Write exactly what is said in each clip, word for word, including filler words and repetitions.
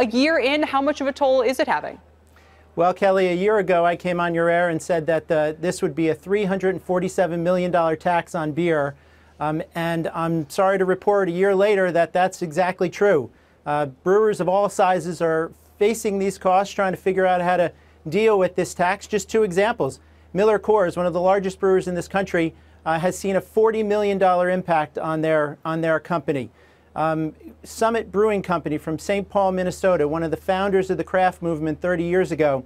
a year in, how much of a toll is it having? Well, Kelly, a year ago I came on your air and said that the, this would be a three hundred forty-seven million dollar tax on beer, um, and I'm sorry to report a year later that that's exactly true. Uh, brewers of all sizes are facing these costs, trying to figure out how to deal with this tax. Just two examples. MillerCoors, one of the largest brewers in this country, uh, has seen a forty million dollar impact on their, on their company. Um, Summit Brewing Company from Saint Paul, Minnesota, one of the founders of the craft movement thirty years ago,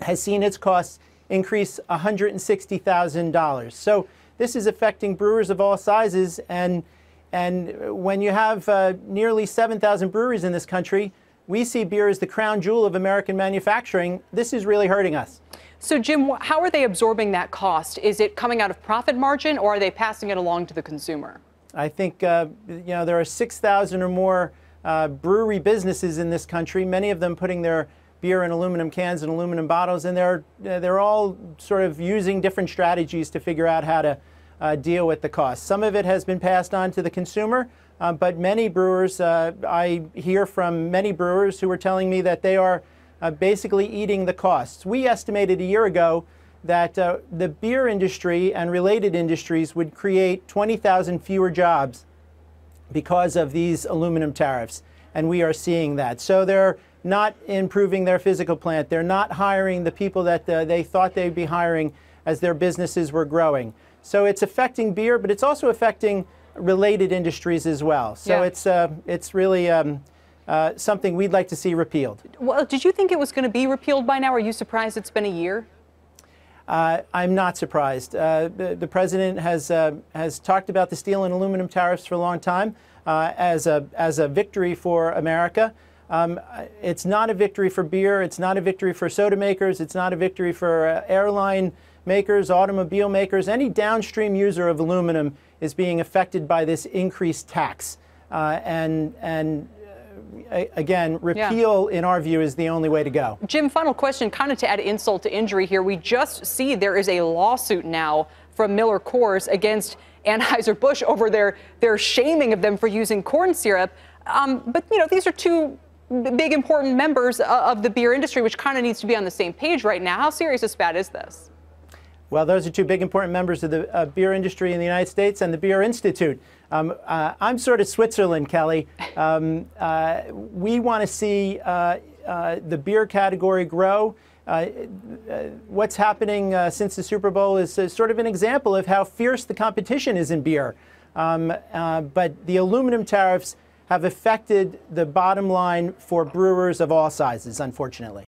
has seen its costs increase one hundred sixty thousand dollars. So this is affecting brewers of all sizes, and, and when you have uh, nearly seven thousand breweries in this country, we see beer as the crown jewel of American manufacturing. This is really hurting us. So Jim, how are they absorbing that cost? Is it coming out of profit margin, or are they passing it along to the consumer? I think uh, you know, there are six thousand or more uh, brewery businesses in this country, many of them putting their beer in aluminum cans and aluminum bottles, and they're, they're all sort of using different strategies to figure out how to uh, deal with the cost. Some of it has been passed on to the consumer, uh, but many brewers, uh, I hear from many brewers who are telling me that they are uh, basically eating the costs. We estimated a year ago that uh, the beer industry and related industries would create twenty thousand fewer jobs because of these aluminum tariffs, and we are seeing that. So they're not improving their physical plant. They're not hiring the people that uh, they thought they'd be hiring as their businesses were growing. So it's affecting beer, but it's also affecting related industries as well. So yeah. it's, uh, it's really um, uh, something we'd like to see repealed. Well, did you think it was going to be repealed by now? Are you surprised it's been a year? Uh, I'm not surprised. Uh, the, the president has, uh, has talked about the steel and aluminum tariffs for a long time uh, as, a, as a victory for America. Um, it's not a victory for beer. It's not a victory for soda makers. It's not a victory for uh, airline makers, automobile makers. Any downstream user of aluminum is being affected by this increased tax. Uh, and, and Again, repeal, yeah. in our view, is the only way to go. Jim, final question, kind of to add insult to injury here. We just see there is a lawsuit now from MillerCoors against Anheuser-Busch over their, their shaming of them for using corn syrup. Um, but, you know, these are two big, important members of the beer industry, which kind of needs to be on the same page right now. How serious a spat is this? Well, those are two big, important members of the uh, beer industry in the United States and the Beer Institute. Um, uh, I'm sort of Switzerland, Kelly. Um, uh, we want to see uh, uh, the beer category grow. Uh, uh, what's happening uh, since the Super Bowl is uh, sort of an example of how fierce the competition is in beer. Um, uh, but the aluminum tariffs have affected the bottom line for brewers of all sizes, unfortunately.